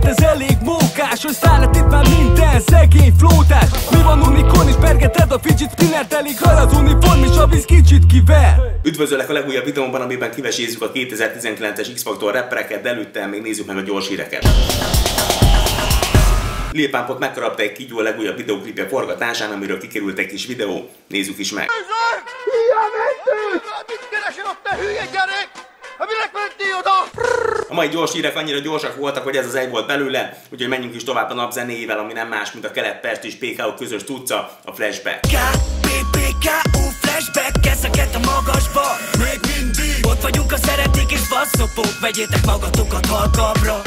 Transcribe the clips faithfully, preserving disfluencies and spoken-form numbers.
mert ez elég mókás, hogy szállat itt már minden szegény flótás. Mi van unikon is pergeted a fidzsit, kinert elég hal az uniform és a víz kicsit kiver. Üdvözöllek a legújabb videómban, amiben kivesézzük a kétezer-tizenkilences X Factor rappereket, de előtte még nézzük meg a gyors híreket. Lil Pumpot megkarapta egy kígyó a legújabb videóklipje forgatásán, amiről kikerült egy kis videó. Nézzük is meg. A mai gyors hírek annyira gyorsak voltak, hogy ez az egy volt belőle, úgyhogy menjünk is tovább a nap zenéjével, ami nem más, mint a Kelet-Pest és pé ká o közös tudca, a Flashback. K P P K O Flashback, kezeket a magasba, még mindig ott vagyunk a szeretik és basszopók, vegyétek magatokat halkabbra.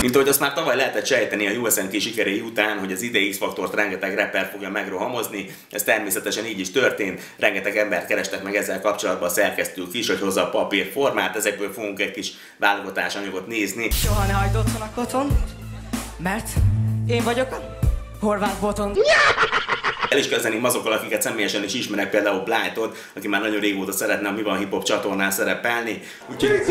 Mint ahogy azt már tavaly lehetett sejteni a U S N sikerei után, hogy az idei X-faktort rengeteg rapper fogja megrohamozni, ez természetesen így is történt, rengeteg embert kerestek meg ezzel kapcsolatban a szerkesztők is, hogy hozza a papírformát, ezekből fogunk egy kis válogatás anyagot nézni. Soha ne hagyd otthon a otthon, mert én vagyok a Horváth Boton. El is kezdeném azokkal, akiket személyesen is ismerek, például Blite-ot, aki már nagyon régóta szeretne a Mi van Hip Hop csatornán szerepelni. Úgyhogy...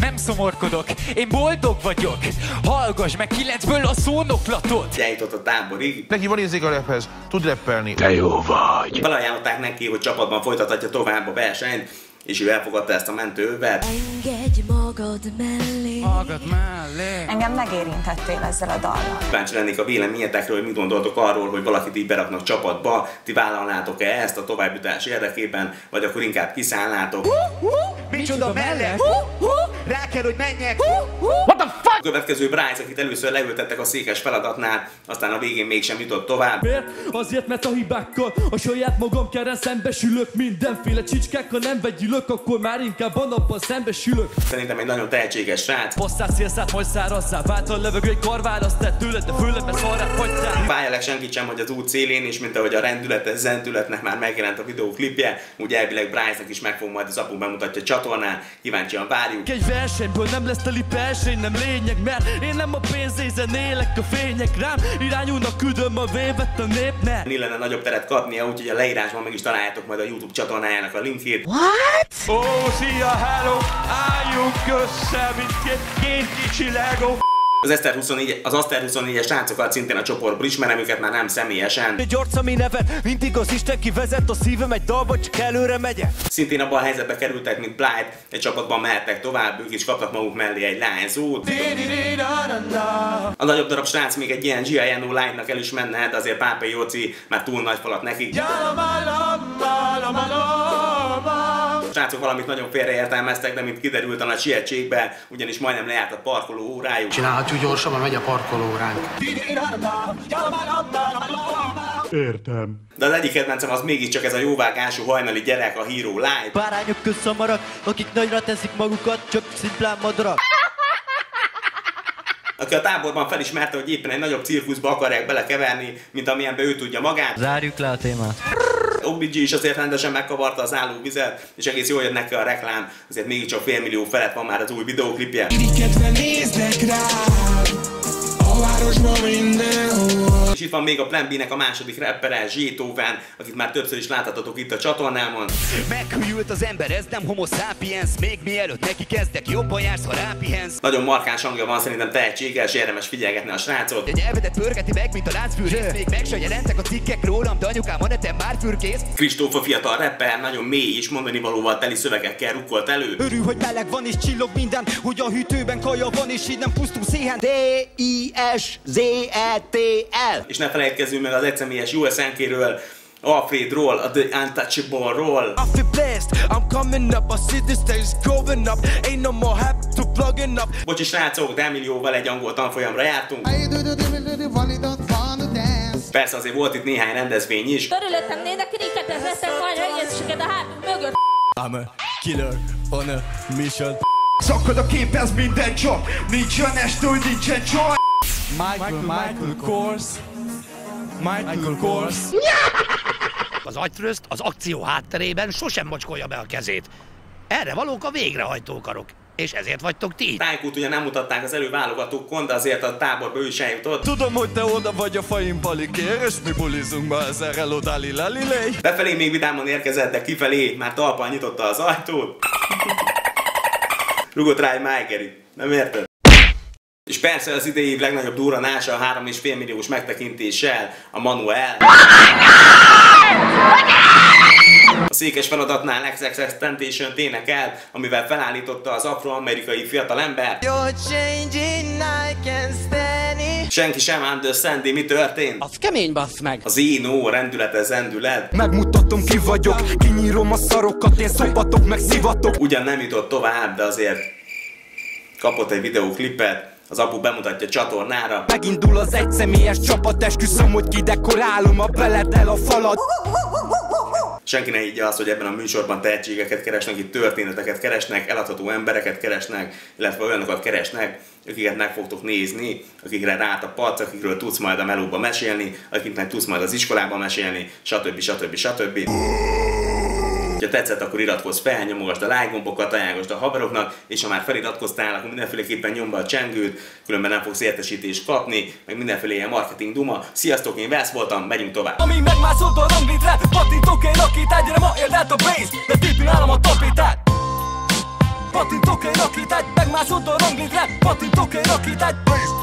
Nem szomorkodok, én boldog vagyok! Hallgass meg kilencből a szónoklatot! Eljutott a táborig. Neki van érzék a rephez, tud reppelni. Te jó vagy! Felajánlották neki, hogy csapatban folytathatja tovább a versenyt, és ő elfogadta ezt a mentőövet. Engedj magad mellé. Magad mellé. Engem megérintettél ezzel a dallal. Kíváncsi lennék a véleményetekről, hogy mit gondoltok arról, hogy valakit így beraknak csapatba. Ti vállalnátok-e ezt a továbbjutás érdekében, vagy akkor inkább kiszállnátok? Hú, hú, micsoda mellé? Hú, hú, rá kell, hogy menjek. Hú, hú. What the fuck? A következő Brize, akit először leültettek a székes feladatnál, aztán a végén mégsem jutott tovább. Miért? Azért, mert a hibákkal a saját magam keren szembesülök, mindenféle csicskákkal nem vegyülök, akkor már inkább a nappal szembesülök. Szerintem egy nagyon tehetséges srác. Hosszá szélszát, majd szárazzá, váltal levegő, egy karválaszt tett tőled, de főleg, mert szarrát fagytál. Fájjelek senkit sem, hogy az út szélén is, mint ahogy a rendületes zendületnek már megjelent a videóklipje, úgy elvileg Brize-nak is meg fog majd az apu bemutatja a csatornán, kíváncsian várjuk. Egy versenyből nem lesz teli verseny, nem lényeg, mert én nem a pénzézen élek, a fények rám irányulnak, küldöm a vévet a népnek. Mi lenne nagyobb teret kapnia, úgyhogy a leírásban meg is találjátok majd a YouTube csatornájának a linkjét. What? Ó, szia, hello, álljunk össze, mint két, két kicsi Lego. Az Aster huszonnégyes srácokat szintén a csoportból ismerem, őket már nem személyesen. Egy orca mi neve, mint igaz Isten kivezet, a szívem egy dalba, csak előre megyek. Szintén abban a helyzetbe kerültek, mint Blite, egy csapatban mehettek tovább, ők is kaptak maguk mellé egy lányzót. A nagyobb darab srác még egy ilyen G I.N.O lánynak el is menne, de azért Pápe Jóci már túl nagy falat neki. Srácok valamit nagyon félreértelmeztek, de mint kiderült a nagy sietségben, ugyanis majdnem lejárt a parkoló órájuk. Csinálhatjuk gyorsabban, megy a parkoló óránk. Értem. De az egyik kedvencem az mégiscsak ez a jóvágású hajnali gyerek, a HeroLight. Bárányok közszamarak, akik nagyra teszik magukat, csak szimplán madarak. Aki a táborban felismerte, hogy éppen egy nagyobb cirkuszba akarják belekeverni, mint amilyenbe ő tudja magát. Zárjuk le a témát. Bigi is azért rendesen megkavarta az állóvizet, és egész jól jön neki a reklám, azért mégiscsak fél millió felett van már az új videóklipje. Irigyedve néznek rád, a városban mindenhol. És itt van még a Prembének a második rappere, Zseethoven, akit már többször is láthatatok itt a csatornámon. Meghűlt az ember, ez nem homo sapiens, még mielőtt neki kezdek, jobban jársz, ha rápihensz. Nagyon markáns hangja van, szerintem tehetséges, érdemes figyelgetni a srácot. Egy elvedet pörgeti meg, mint a láncfűrész, még meg se jelentek a cikkek rólam, de anyukám, anetem már fürkész. Kristóf a fiatal rapper, nagyon mély és mondani valóval teli szövegekkel rukkolt elő. Örül, hogy meleg van és csillog minden, hogy a hűtőben kaja van és így nem pusztul széhen. D I S Z E T L. És ne felejtkezzünk meg az egyszemélyes U S N-kéről, Alfrédról, a The Untouchable-ról. Bocsi srácok, de millióval egy angol tanfolyamra jártunk. Persze azért volt itt néhány rendezvény is. Körülöttem nének réket, veszek majd egyességet a hátunk mögött. I'm a killer on a mission. Szakad a kép, ez minden csak, nincsen estől, nincsen csaj. Michael, Michael Kors. Michael Kors. Az agytrözt az akció hátterében sosem mocskolja be a kezét. Erre valók a végrehajtókarok, és ezért vagytok ti. Tájkút ugye nem mutatták az előválogatókon, de azért a táborba ő is eljutott. Tudom, hogy te oda vagy a fajim palikér, és mi bulizunk ma ezerrel odali lelilej. Befelé még vidáman érkezett, de kifelé már talpán nyitotta az ajtót. Rugott rá egy májgeri. Nem érted? És persze az idei év legnagyobb durranása a három egész öt milliós megtekintéssel a Manuel. A székes feladatnál iksz iksz iksz Tentaciont énekel, amivel felállította az afroamerikai fiatalember. Senki sem understandi, mi történt? Az kemény, bassz meg! Az G I.N.O rendülete zendület. Megmutatom, ki vagyok, kinyírom a szarokat, én szopatok, meg szivatok. Ugyan nem jutott tovább, de azért kapott egy videóklipet. Az apu bemutatja a csatornára. Megindul az egyszemélyes csapat, esküszöm, hogy kidekorálom a beledel a falat. Senki ne higgye azt, hogy ebben a műsorban tehetségeket keresnek, itt történeteket keresnek, eladható embereket keresnek, illetve olyanokat keresnek, akiket meg fogtok nézni, akikre rátapadsz, akikről tudsz majd a melóba mesélni, akiknek tudsz majd az iskolában mesélni, stb. stb. stb. Ha tetszett, akkor iratkozz fel, nyomogasd a like gombokat, ajánlgasd a haveroknak, és ha már feliratkoztál, akkor mindenféleképpen nyomd be a csengőt, különben nem fogsz értesítést kapni, meg mindenféle ilyen marketing duma. Sziasztok, én Vesz voltam, megyünk tovább! Ami megmászott a ranglitrát, patintok egy rakétát, gyere ma érd át a Brize, de tépül állam a tapétát! Patintok egy rakétát, megmászott a ranglitrát, patintok egy rakétát, Brize!